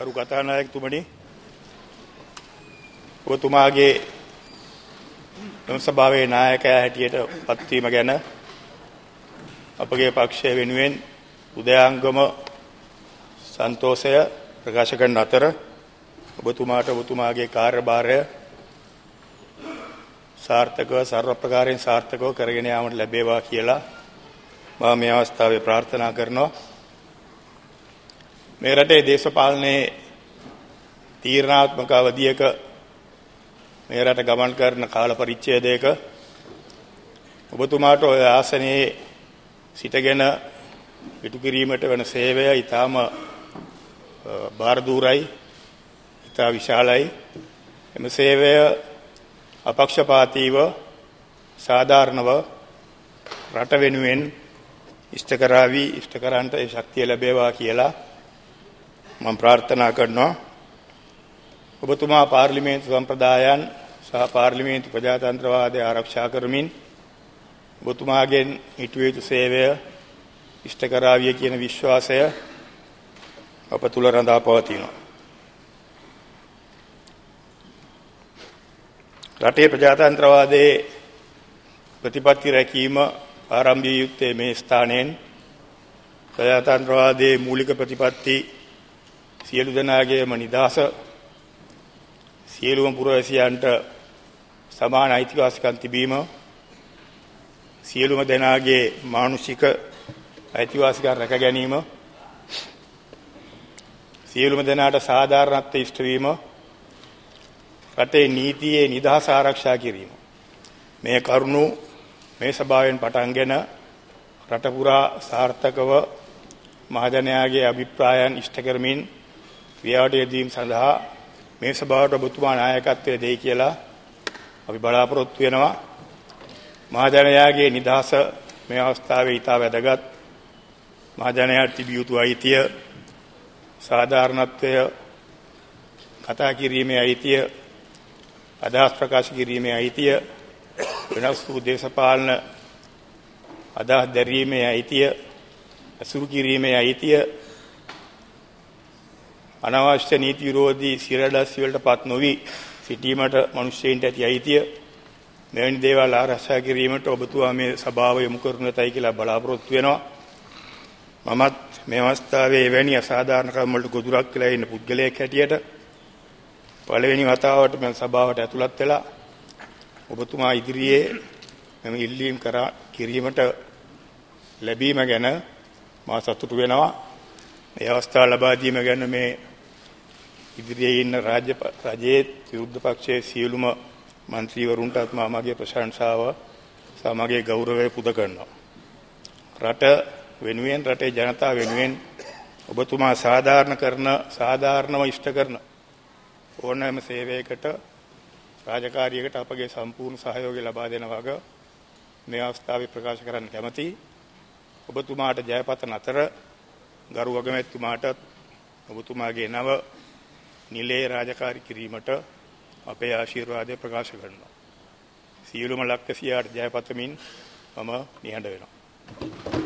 तारू कथा नायक तू बनी वो तुम आगे तुम सब आवे नायक है थिएटर पत्ती मगेना अपगे पक्षे विनवेन उदयांगम संतोषय प्रकाशकन नातर वो तुम आटा वो तुम आगे कार्यभार है सार्थक सर्व प्रकारेण सार्थक करगने आमट लभेवा कियला मां मे अवस्थावे प्रार्थना करनो මේ රටේ දේශපාලනයේ තීරණාත්මක අවධියක මේ රට ගමන් කරන කාල පරිච්ඡේදයක ඔබතුමාට ඔය ආසනයේ සිටගෙන ඉටු කිරීමට වෙන සේවය ඊටාම බාහිර දුරයි ඊටා විශාලයි එම සේවය අපක්ෂපාතීව සාධාරණව රට වෙනුවෙන් ඉෂ්ඨකරાવી ඉෂ්ඨකරන්ට ඒ ශක්තිය ලැබේවා කියලා मम प्रार्थना करना उपतुम पार्लिमेंट संप्रदायान सह पार्लिमेंट प्रजातंत्रवाद आरक्षाकर्मीन उपतुम आगे हिटवेत सेवय इष्टकराविय कियन विश्वासय अपतुल रंदा पवतीनो रटे प्रजातंत्रवादे प्रतिपत्ति रखीम आरंभिय युक्ते मे स्थानेन प्रजातंत्रवादे मूलिक प्रतिपत्ति සියලු දෙනාගේම නිදහස සියලුම පුරවැසියන්ට සමාන අයිතිවාසිකම් තිබීම සියලුම දෙනාගේ මානුෂික අයිතිවාසිකම් රැක ගැනීම සියලුම දෙනාට සාධාරණත්වයේ ඉෂ්ට වීම රටේ නීතියේ නිදහස ආරක්ෂා කිරීම මේ කරුණු මේ සභාවෙන් පටන්ගෙන රට පුරා සාර්ථකව මහජනයාගේ අභිප්‍රායන් ඉෂ්ට කරමින් व्याटे दीम सदा मे सभाट बुतुमा नायकत्वे देखेला अभी बड़ापुरत्व महाजनयागे निधास मे अवस्थावे हितावदगत महाजनया तिब्यूत आयित्य साधारणत्वय कथाकिरीमे आयित्य अदास प्रकाशकिरीमे आयित्य विनस्तु देशपालन अदास दरीमे आयित्य असुरकिरीमे आयित्य अनावश्य नीति विरोधी सिरडस्वल्ट पात नोवी सिटीमट मनुष्येंट ඇති අයිතිය මෙවැනි දේවල් ආරක්ෂා කිරීමට ඔබතුමා මේ සභාව යොමු කරනතයි කියලා බලාපොරොත්තු වෙනවා මමත් මේ අවස්ථාවේ එවැනි අසාධාරණ කම් වලට ගොදුරක් කියලා ඉන්න පුද්ගලයෙක් හැටියට පළවෙනි වතාවට මම සභාවට ඇතුළත් වෙලා ඔබතුමා ඉදිරියේ මම ඉල්ලීම් කර කිරීමට ලැබීම ගැන මා සතුටු වෙනවා මේ අවස්ථාව ලබා දීම ගැන මේ ඉදිරියේ ඉන්න රජයේ විරුද්ධ පක්ෂයේ සියලුම മന്ത്രിවරුන්ටත් මාගේ ප්‍රශංසාව සහ මාගේ ගෞරවය පුද කරනවා රට වෙනුවෙන් රටේ ජනතාව වෙනුවෙන් ඔබතුමා සාධාරණව ඉෂ්ට කරන ඕනෑම සේවයකට රාජකාරියකට අපගේ සම්පූර්ණ සහයෝගය ලබා දෙන වග මේ අවස්ථාවේ ප්‍රකාශ කරන්න කැමැති ඔබතුමාට ජයපතන අතර ගරු වගමැතිතුමාටත් ඔබතුමාගේ නව නිලයේ රාජකාරී කිරීමට අපේ ආශිර්වාදය ප්‍රකාශ කරනවා. සියලුම ලක්ෂ්‍යයට ජයපතමින් මම නිහඬ වෙනවා.